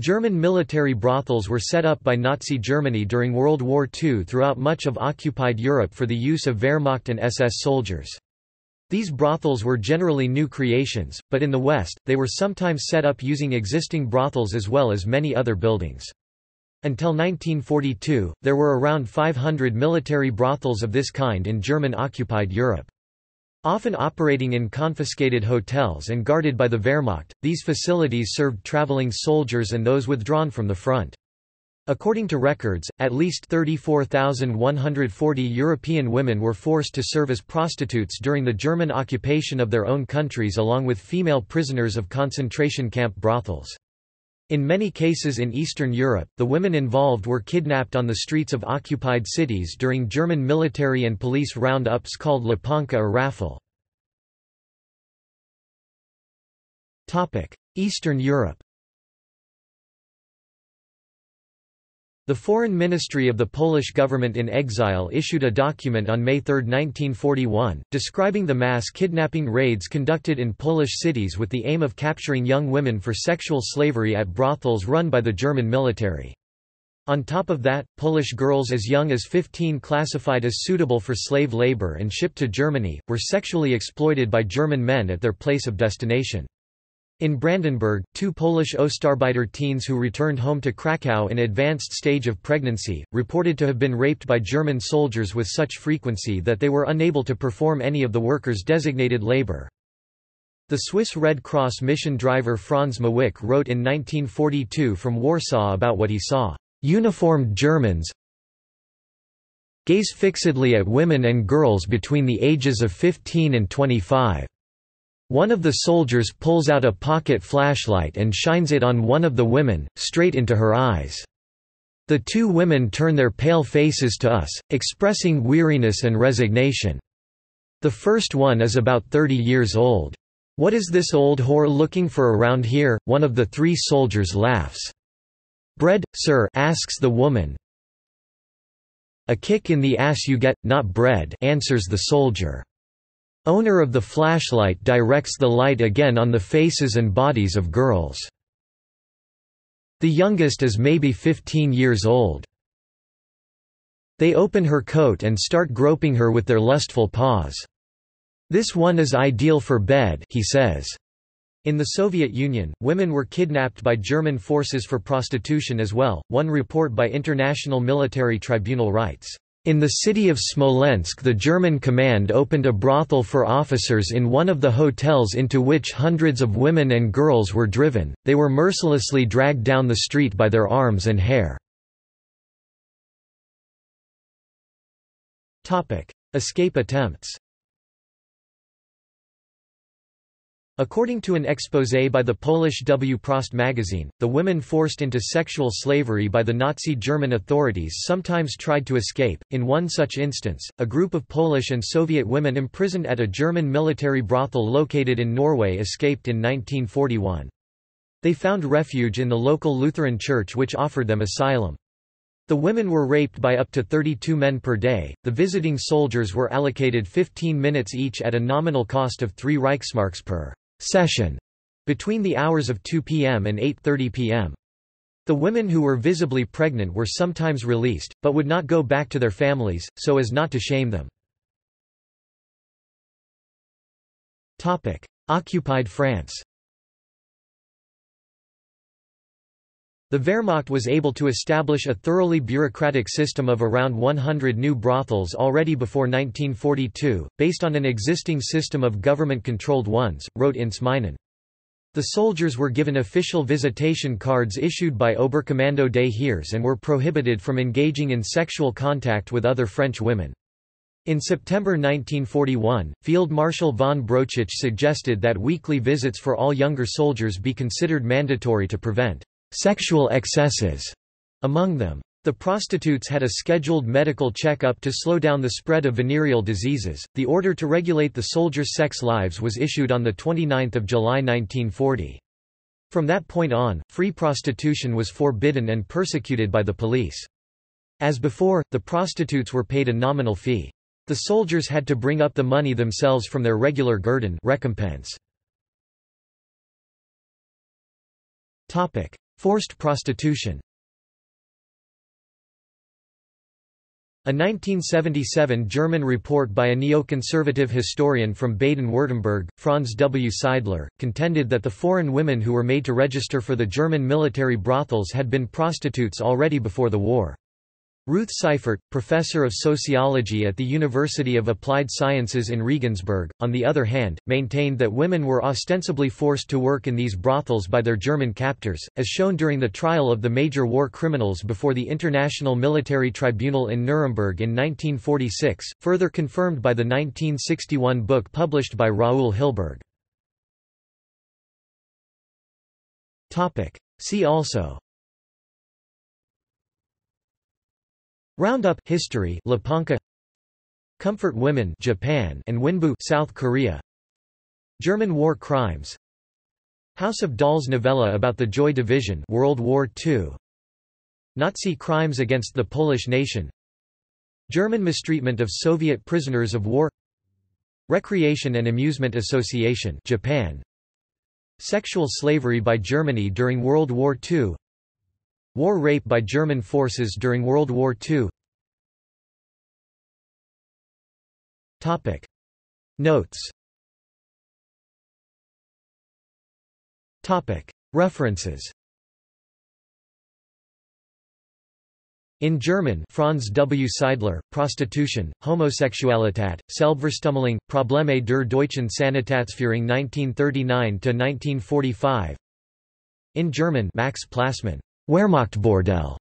German military brothels were set up by Nazi Germany during World War II throughout much of occupied Europe for the use of Wehrmacht and SS soldiers. These brothels were generally new creations, but in the West, they were sometimes set up using existing brothels as well as many other buildings. Until 1942, there were around 500 military brothels of this kind in German-occupied Europe. Often operating in confiscated hotels and guarded by the Wehrmacht, these facilities served traveling soldiers and those withdrawn from the front. According to records, at least 34,140 European women were forced to serve as prostitutes during the German occupation of their own countries, along with female prisoners of concentration camp brothels. In many cases in Eastern Europe, the women involved were kidnapped on the streets of occupied cities during German military and police roundups called Łapanka or rafle. Eastern Europe. The Foreign Ministry of the Polish government in exile issued a document on May 3, 1941, describing the mass kidnapping raids conducted in Polish cities with the aim of capturing young women for sexual slavery at brothels run by the German military. On top of that, Polish girls as young as 15 classified as suitable for slave labor and shipped to Germany, were sexually exploited by German men at their place of destination. In Brandenburg, two Polish Ostarbeiter teens who returned home to Krakow in advanced stage of pregnancy, reported to have been raped by German soldiers with such frequency that they were unable to perform any of the workers' designated labor. The Swiss Red Cross mission driver Franz Mawick wrote in 1942 from Warsaw about what he saw. Uniformed Germans gaze fixedly at women and girls between the ages of 15 and 25. One of the soldiers pulls out a pocket flashlight and shines it on one of the women, straight into her eyes. The two women turn their pale faces to us, expressing weariness and resignation. The first one is about 30 years old. "What is this old whore looking for around here?" one of the three soldiers laughs. "Bread, sir?" asks the woman. "A kick in the ass you get, not bread," answers the soldier. Owner of the flashlight directs the light again on the faces and bodies of girls. The youngest is maybe 15 years old. They open her coat and start groping her with their lustful paws. "This one is ideal for bed," he says. In the Soviet Union, women were kidnapped by German forces for prostitution as well. One report by International Military Tribunal writes, "In the city of Smolensk the German command opened a brothel for officers in one of the hotels into which hundreds of women and girls were driven. They were mercilessly dragged down the street by their arms and hair." Escape attempts. According to an exposé by the Polish W. Prost magazine, the women forced into sexual slavery by the Nazi German authorities sometimes tried to escape. In one such instance, a group of Polish and Soviet women imprisoned at a German military brothel located in Norway escaped in 1941. They found refuge in the local Lutheran church, which offered them asylum. The women were raped by up to 32 men per day. The visiting soldiers were allocated 15 minutes each at a nominal cost of 3 Reichsmarks per session between the hours of 2 p.m. and 8:30 p.m. The women who were visibly pregnant were sometimes released, but would not go back to their families, so as not to shame them. Occupied France. The Wehrmacht was able to establish a thoroughly bureaucratic system of around 100 new brothels already before 1942, based on an existing system of government-controlled ones, wrote Ince Meinen. The soldiers were given official visitation cards issued by Oberkommando des Heeres and were prohibited from engaging in sexual contact with other French women. In September 1941, Field Marshal von Brauchitsch suggested that weekly visits for all younger soldiers be considered mandatory to prevent sexual excesses among them. The prostitutes had a scheduled medical checkup to slow down the spread of venereal diseases. The order to regulate the soldiers' sex lives was issued on the 29th of July 1940. From that point on, free prostitution was forbidden and persecuted by the police. As before, the prostitutes were paid a nominal fee. The soldiers had to bring up the money themselves from their regular guerdon, recompense. Forced prostitution. A 1977 German report by a neoconservative historian from Baden-Württemberg, Franz W. Seidler, contended that the foreign women who were made to register for the German military brothels had been prostitutes already before the war. Ruth Seifert, professor of sociology at the University of Applied Sciences in Regensburg, on the other hand, maintained that women were ostensibly forced to work in these brothels by their German captors, as shown during the trial of the major war criminals before the International Military Tribunal in Nuremberg in 1946, further confirmed by the 1961 book published by Raoul Hilberg. See also: Roundup history, Łapanka, Comfort Women, Japan, and Winbu, South Korea, German war crimes, House of Dolls novella about the Joy Division, World War II, Nazi crimes against the Polish nation, German mistreatment of Soviet prisoners of war, Recreation and Amusement Association, Japan, sexual slavery by Germany during World War II, war rape by German forces during World War II. Topic. Notes. Topic. References. In German, Franz W. Seidler, Prostitution, Homosexualität, Selbverstummelung, Probleme der deutschen Sanitätsführung 1939–1945. In German, Max Plassmann. Wehrmachtbordell,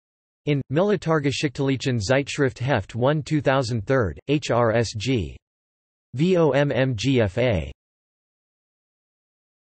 in Militärgeschichtlichen Zeitschrift Heft 1 2003, HRSG. VOMMGFA.